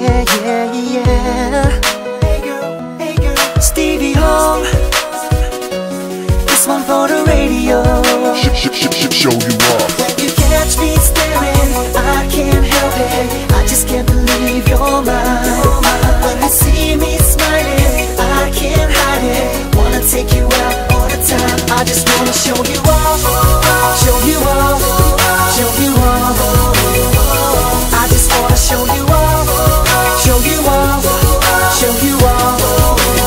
yeah, yeah, yeah. Hey girl, hey girl. Stevie Home. This one for the radio. Show you off. When you catch me staring, I can't help it. I just can't believe you're mine. When you see me smiling, I can't hide it. Wanna take you out all the time. I just wanna show you off, show you off, show you off. I just wanna show you off, show you off, show you off,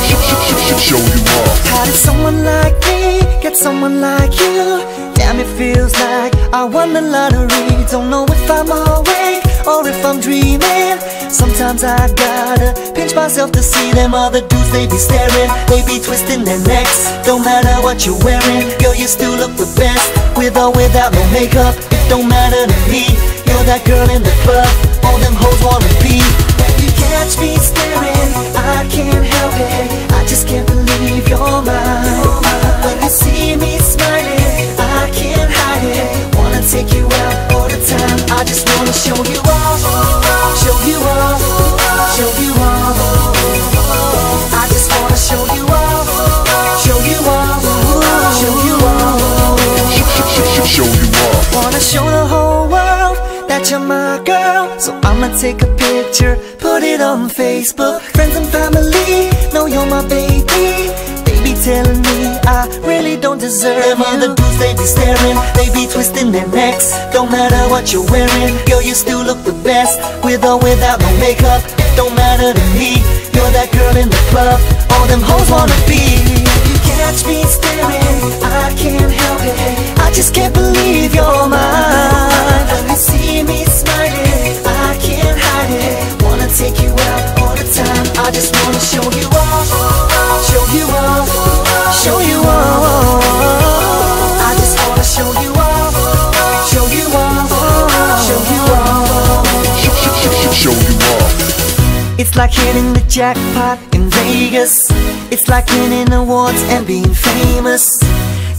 show you off. How did someone like me get someone like you? Damn, it feels like I won the lottery. Don't know if I'm awake or if I'm dreaming. Sometimes I gotta pinch myself to see them other dudes. They be staring, they be twisting their necks. Don't matter what you're wearing, girl, you still look the best. With or without no makeup, it don't matter to me. You're that girl in the club, all them hoes wanna be. When you catch me staring, I can't help it. I just can't believe you're mine. When you see me smiling, I can't hide it. Wanna take you out all the time. I just wanna show you off, show you off, show you off. I just wanna show you off, show you off, show you off. Show you off. Wanna show the whole world that you're my girl, so I'ma take a picture, put it on Facebook. Friends and family know you're my baby. They be telling me I really don't deserve them you. Other dudes, they be staring, they be twisting their necks. Don't matter what you're wearing, girl, you still look the best. With or without no makeup, it don't matter to me. You're that girl in the club, all them hoes wanna be. You catch me staring, I can't help it. I just can't believe you're mine. When you see me smiling, I can't hide it. Wanna take you out all the time. I just wanna show you off, show you off, show you off. I just wanna show you off, show you off, show you off, show you off. It's like hitting the jackpot in Vegas. It's like winning awards and being famous.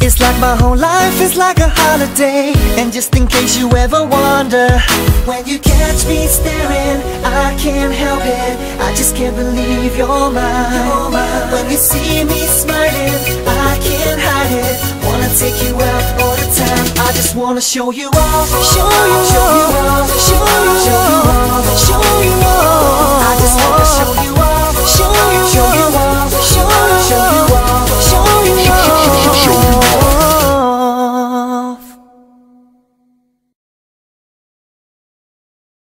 It's like my whole life is like a holiday. And just in case you ever wonder, when you catch me staring, I can't help it. I just can't believe you're mine. When you see me smiling, I can't hide it. Wanna take you out all the time. I just wanna show you off, show you off, show you off.